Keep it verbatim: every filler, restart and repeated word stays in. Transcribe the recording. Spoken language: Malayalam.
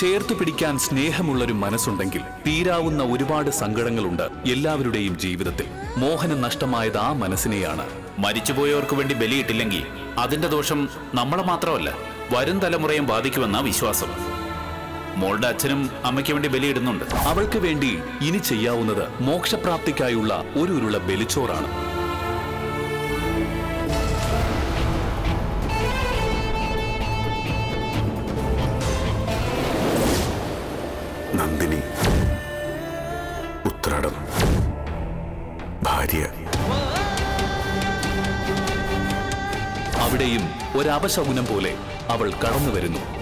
ചേർത്തു പിടിക്കാൻ സ്നേഹമുള്ള ഒരു മനസ്സുണ്ടെങ്കിൽ തീരാവുന്ന ഒരുപാട് സങ്കടങ്ങളുണ്ട് എല്ലാവരുടെയും ജീവിതത്തിൽ. മോഹന നഷ്ടമായത് ആ മനസ്സിനെയാണ്. മരിച്ചുപോയവർക്ക് വേണ്ടി ബലിയിട്ടില്ലെങ്കിൽ അതിന്റെ ദോഷം നമ്മളെ മാത്രമല്ല വരും തലമുറയും ബാധിക്കുമെന്ന വിശ്വാസം. മോളുടെ അച്ഛനും അമ്മയ്ക്ക് വേണ്ടി ബലിയിടുന്നുണ്ട്. അവൾക്ക് വേണ്ടി ഇനി ചെയ്യാവുന്നത് മോക്ഷപ്രാപ്തിക്കായുള്ള ഒരു ഉരുള ബലിച്ചോറാണ്. നന്ദിനി, ഉത്രാടം, ഭാര്യ. അവിടെയും ഒരപശകുനം പോലെ അവൾ കടന്നു വരുന്നു.